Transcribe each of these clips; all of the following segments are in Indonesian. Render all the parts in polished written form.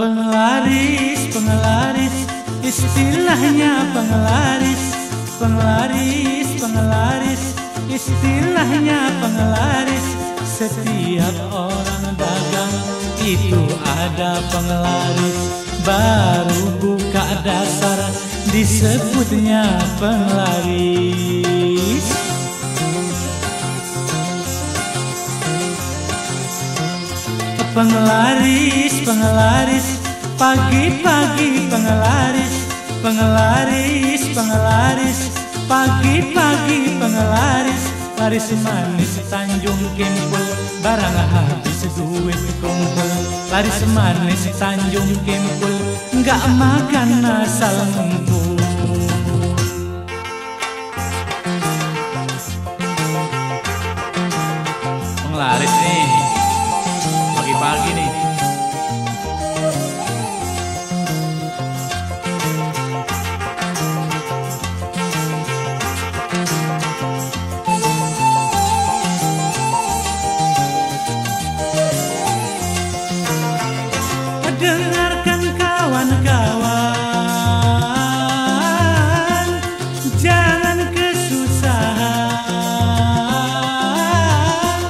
Panglaris, panglaris, istilahnya panglaris. Panglaris, panglaris, istilahnya panglaris. Setiap orang dagang itu ada panglaris. Baru buka dasar disebutnya panglaris. Panglaris, panglaris, pagi-pagi panglaris. Panglaris, panglaris, pagi-pagi panglaris. Laris manis Tanjung Kimpul, barang habis duit kumpul. Laris manis Tanjung Kimpul, nggak makan asal ngumpul. Panglaris nih pagi nih. Dengarkan kawan-kawan, jangan kesusahan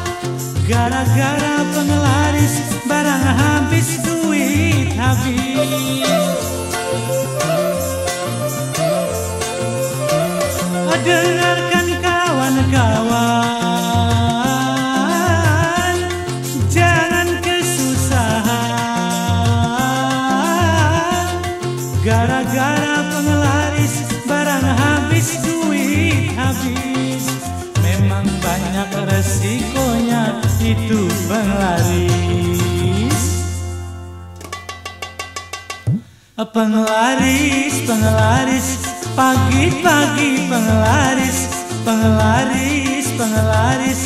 gara-gara panglaris, barang habis duit habis. Dengarkan kawan-kawan, jangan kesusahan gara-gara panglaris, barang habis duit habis. Memang banyak resikonya itu panglaris. Panglaris, panglaris, pagi-pagi panglaris. Panglaris, panglaris,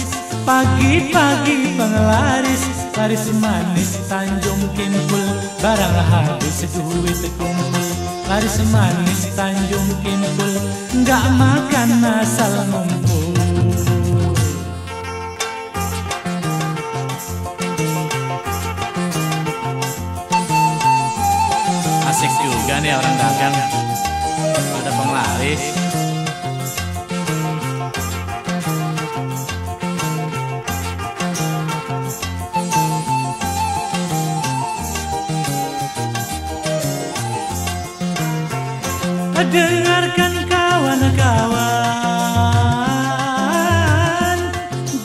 pagi-pagi panglaris. Laris manis Tanjung Kimpul, barang habis duit kumpul. Laris manis Tanjung Kimpul, nggak makan asal ngumpul. Asik juga nih orang dagang, ada panglaris. Dengarkan kawan-kawan,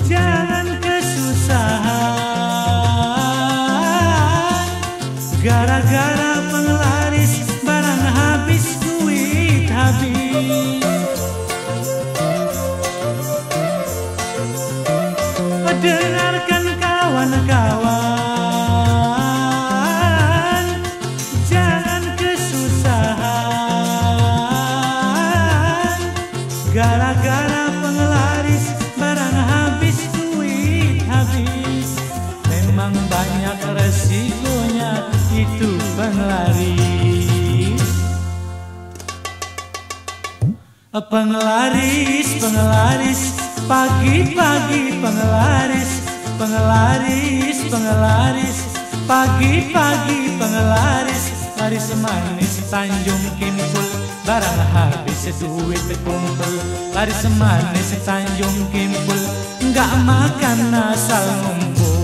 jangan kesusahan gara-gara panglaris, barang habis duit habis. Dengarkan kawan-kawan, gara-gara panglaris, barang habis duit habis. Memang banyak resikonya itu panglaris. Panglaris, panglaris, pagi-pagi panglaris. Panglaris, panglaris, pagi-pagi panglaris. Laris manis Tanjung Kimpul, barang habis duit kumpul. Laris manis Tanjung Kimpul, nggak makan asal ngumpul.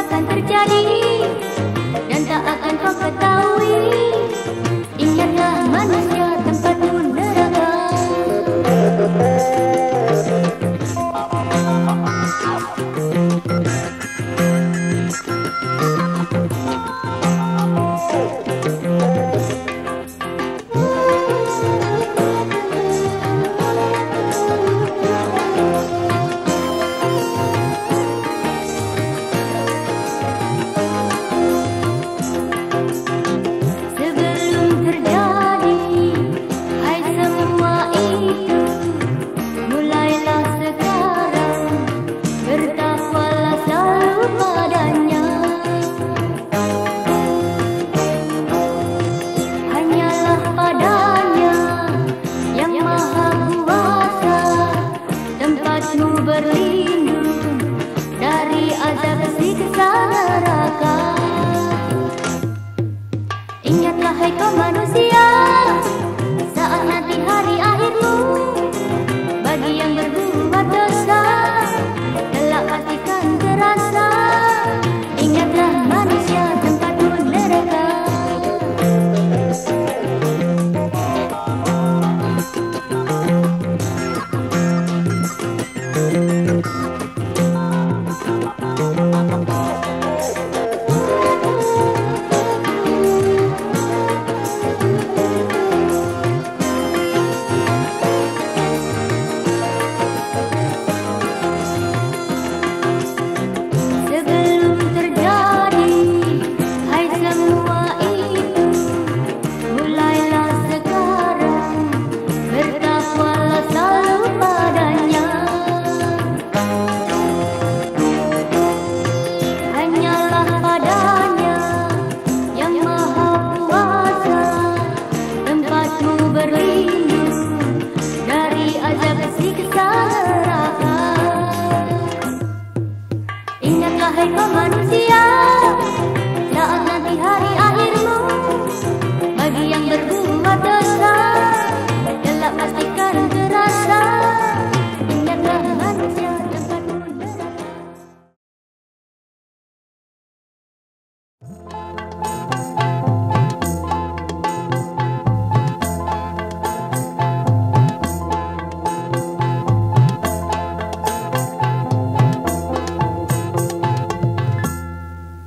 akan terjadi dan tak akan kau ketahui. Ingatlah manusia tempatmu neraka.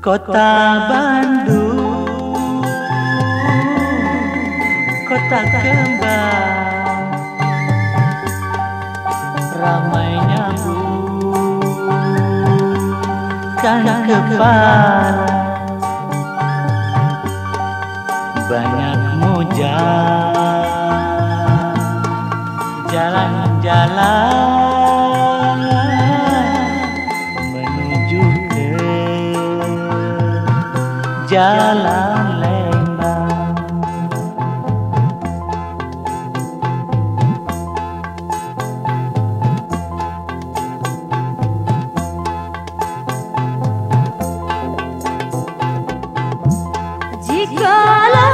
Kota Bandung, kota kembang, ramainya dan kebal, banyak mojang jalan-jalan. Jalan Lembang, jikalau